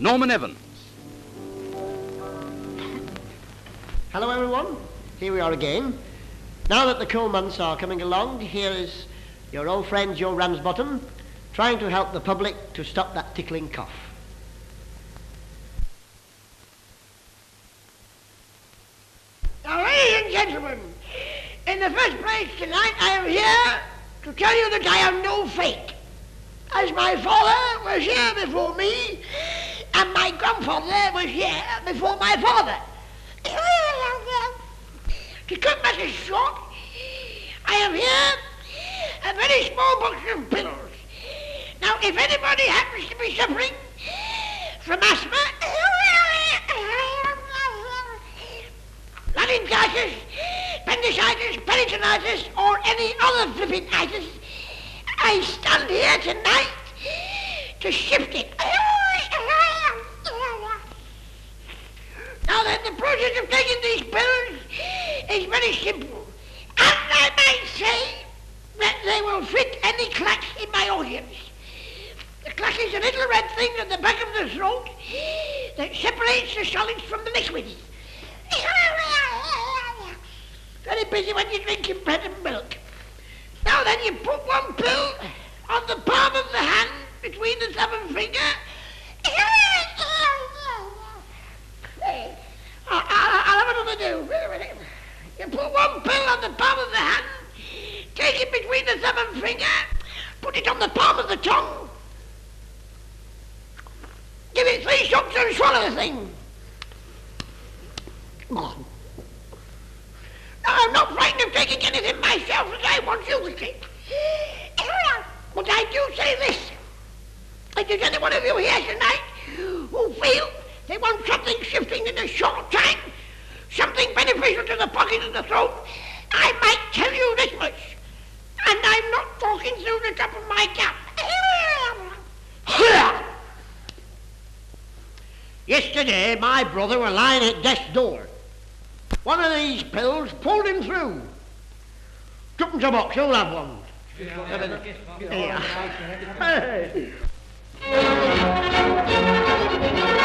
Norman Evans. Hello everyone, here we are again. Now that the cool months are coming along, here is your old friend Joe Ramsbottom trying to help the public to stop that tickling cough. In the first place, tonight I am here to tell you that I am no fake, as my father was here before me, and my grandfather was here before my father. To cut matters short, I have here a very small box of pills. Now, if anybody happens to be suffering from asthma, laryngitis, appendicitis, peritonitis, or any other flipping itis, I stand here tonight to shift it. Now then, the process of taking these pills is very simple, and I might say that they will fit any clack in my audience. The clack is a little red thing at the back of the throat that separates the solids from the liquids. Very busy when you're drinking bread and milk. Now then, you put one pill on the palm of the hand between the thumb and finger. I'll have another do. You put one pill on the palm of the hand, take it between the thumb and finger, put it on the palm of the tongue, give it 3 shots and swallow the thing. I'm not frightened of taking anything myself as I want you to take. But I do say this. If there's any one of you here tonight who feel they want something shifting in a short time, something beneficial to the pocket and the throat, I might tell you this much. And I'm not talking through the top of my cap. Yesterday, my brother was lying at death's door. One of these pills pulled him through. Tuppence a box, you'll have one. Yeah.